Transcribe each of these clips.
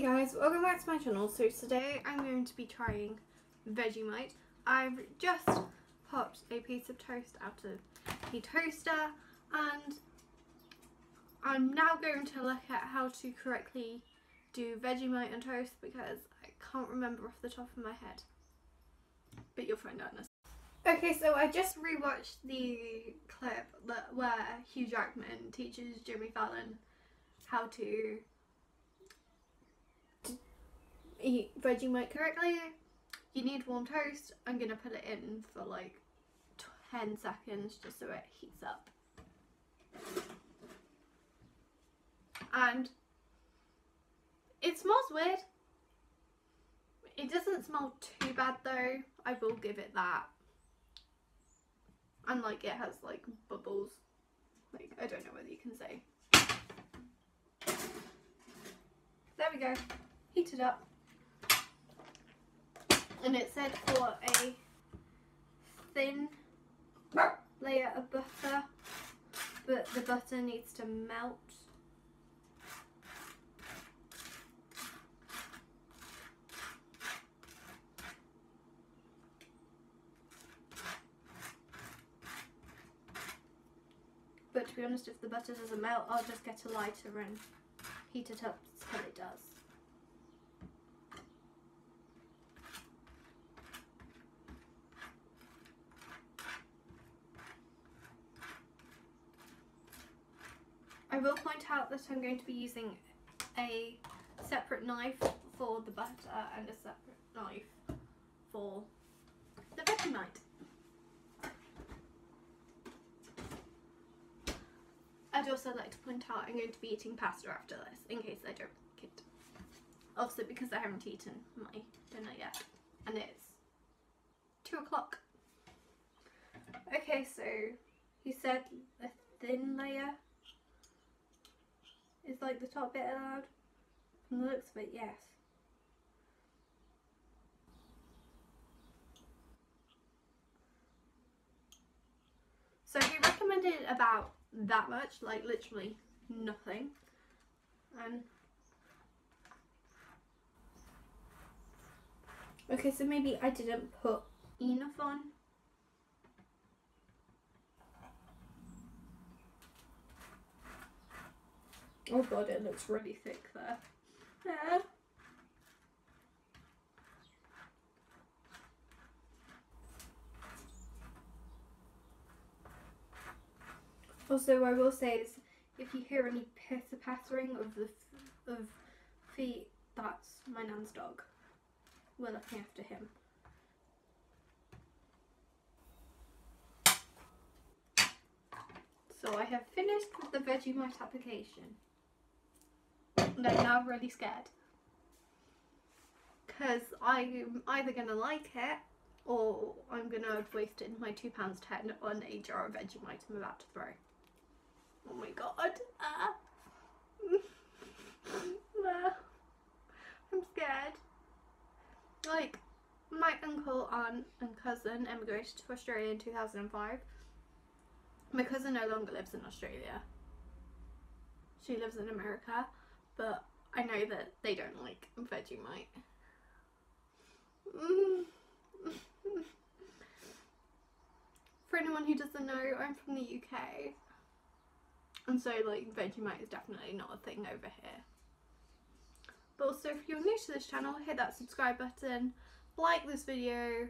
Hey guys, welcome back to my channel. So today I'm going to be trying Vegemite. I've just popped a piece of toast out of the toaster and I'm now going to look at how to correctly do Vegemite and toast because I can't remember off the top of my head. But you'll find out in a second. Okay, so I just rewatched the clip where Hugh Jackman teaches Jimmy Fallon how to eat Vegemite correctly. You need warm toast. I'm gonna put it in for like 10 seconds just so it heats up. And it smells weird. It doesn't smell too bad though. I will give it that. And like it has like bubbles. Like I don't know whether you can see. There we go. Heated up. And it said for a thin layer of butter, but the butter needs to melt. But to be honest, if the butter doesn't melt, I'll just get a lighter and heat it up till it does. I will point out that I'm going to be using a separate knife for the butter and a separate knife for the Vegemite. I'd also like to point out I'm going to be eating pasta after this in case I don't like it. Also because I haven't eaten my dinner yet and it's 2 o'clock. Okay, so he said a thin layer. Is like the top bit allowed? From the looks of it, yes. So he recommended about that much, like literally nothing. Okay, so maybe I didn't put enough on. Oh god, it looks really thick there. Yeah. Also, I will say is if you hear any pitter-pattering of feet, that's my nan's dog. We're looking after him. So I have finished with the Vegemite application. And I'm now really scared because I'm either going to like it or I'm going to have wasted my £2.10 on a jar of Vegemite I'm about to throw. Oh my god. I'm scared. Like, my uncle, aunt and cousin emigrated to Australia in 2005. My cousin no longer lives in Australia. She lives in America. But I know that they don't like Vegemite. For anyone who doesn't know, I'm from the UK. And so like Vegemite is definitely not a thing over here. But also if you're new to this channel, hit that subscribe button, like this video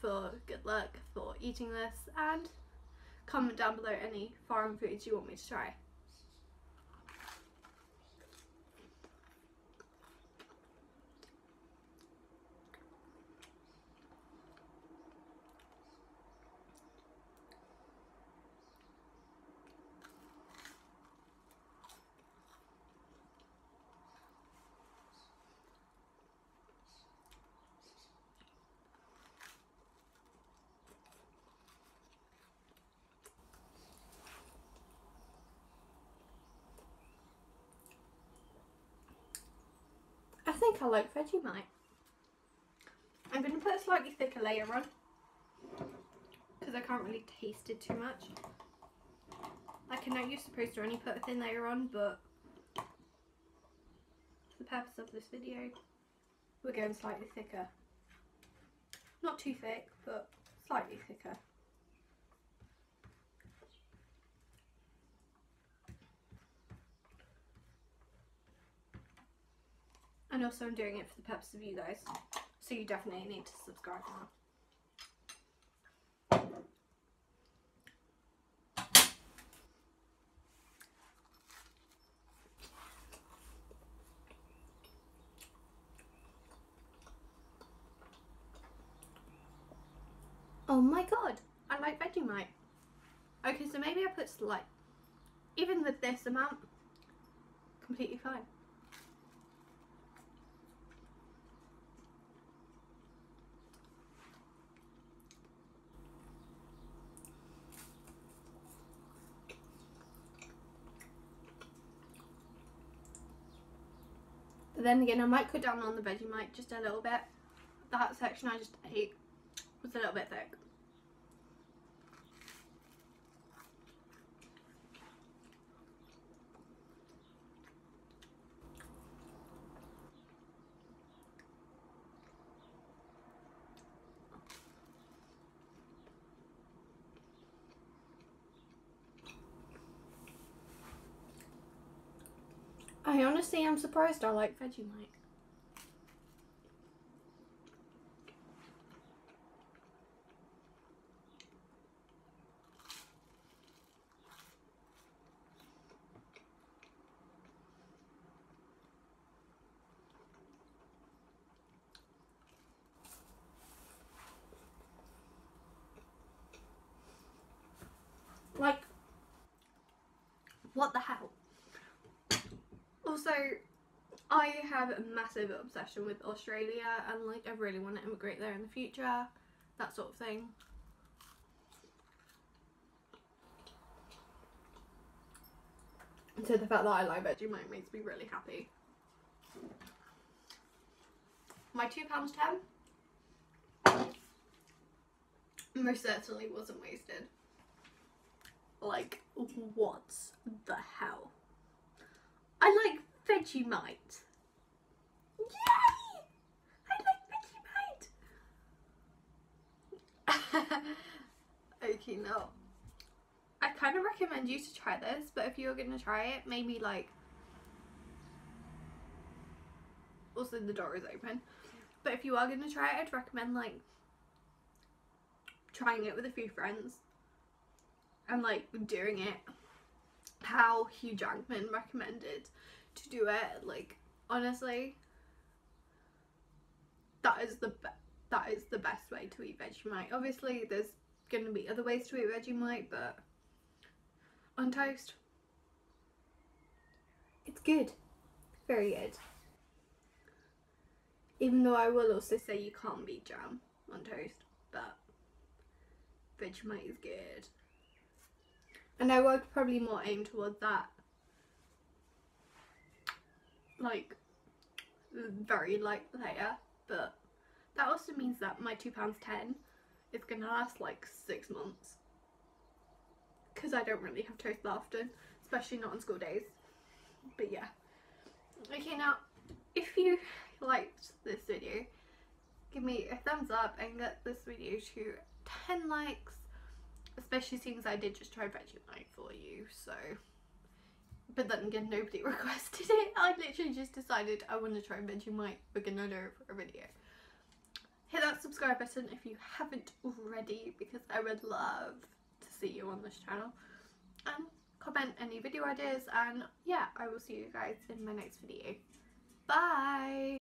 for good luck for eating this, and comment down below any foreign foods you want me to try. I think I like Vegemite. I'm going to put a slightly thicker layer on because I can't really taste it too much. Like I know you're supposed to only put a thin layer on, but the purpose of this video. We're going slightly thicker. Not too thick, but slightly thicker. And also I'm doing it for the purpose of you guys, so you definitely need to subscribe now. Oh my god, I like Vegemite. Okay, so maybe I put slight, even with this amount, completely fine. Then again, I might cut down on the Vegemite just a little bit. That section I just ate was a little bit thick. I honestly am surprised I like Vegemite. Like, what the hell? Also, I have a massive obsession with Australia and like I really want to immigrate there in the future, that sort of thing. And so the fact that I like Vegemite makes me really happy. My £2.10 most certainly wasn't wasted. Like, what the hell? I like Vegemite. Yay! I like Vegemite! Okay, no. I kind of recommend you to try this, but if you're gonna try it, maybe like... Also, the door is open. But if you are gonna try it, I'd recommend like... trying it with a few friends. And like, doing it how Hugh Jackman recommended to do it. Like, honestly, that is the best way to eat Vegemite. Obviously there's going to be other ways to eat Vegemite, but on toast it's good, very good. Even though I will also say you can't beat jam on toast, but Vegemite is good. And I would probably more aim towards that, like, very light layer, but that also means that my £2.10 is going to last like 6 months, because I don't really have toast that often, especially not on school days, but yeah. Okay, now, if you liked this video, give me a thumbs up and get this video to 10 likes. Especially since I did just try Vegemite for you, so... But then again, nobody requested it. I literally just decided I want to try Vegemite. We're gonna do it for a video. Hit that subscribe button if you haven't already, because I would love to see you on this channel. And comment any video ideas, and yeah, I will see you guys in my next video. Bye!